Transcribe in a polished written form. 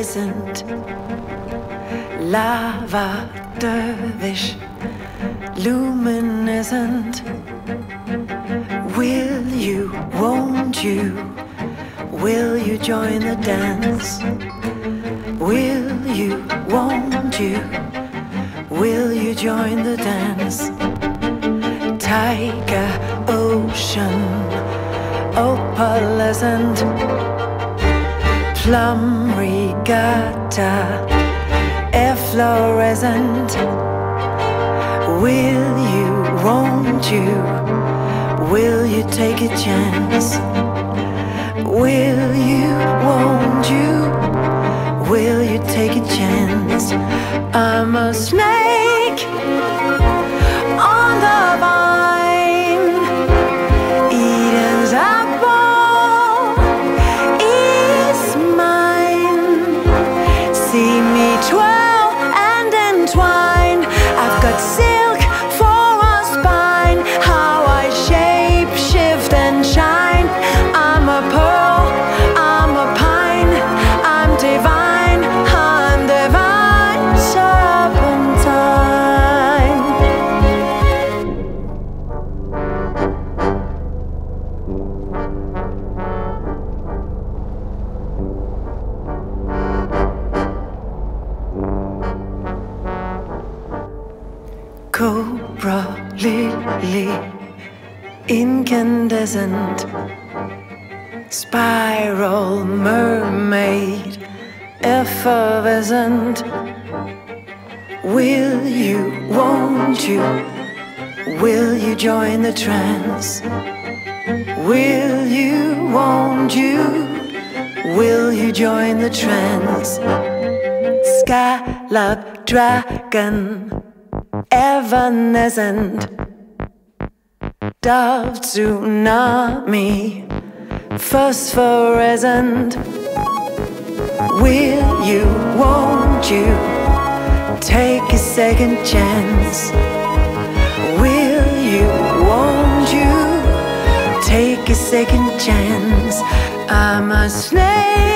isn't. Lava dervish, lumen isn't. Will you, won't you, will you join the dance? Will you, won't you, will you join the dance? Tiger, ocean, opal isn't. Plum regatta, efflorescent. Will you, won't you, will you take a chance? Will you, won't you, will you take a chance? I'm a snake on the vine, Eden's apple is mine. See me twirl and entwine, I've got silk for a spine. How I shape, shift and shine. I'm a pearl, I'm a pine, I'm divine, I'm divine serpentine. Cobra lily, incandescent. Spiral mermaid, effervescent. Will you, won't you, will you join the trance? Will you, won't you, will you join the trance? Scallop dragon, evanescent. Dove tsunami, phosphorescent. Will you, won't you, take a second chance? Will you, won't you, take a second chance? I'm a snake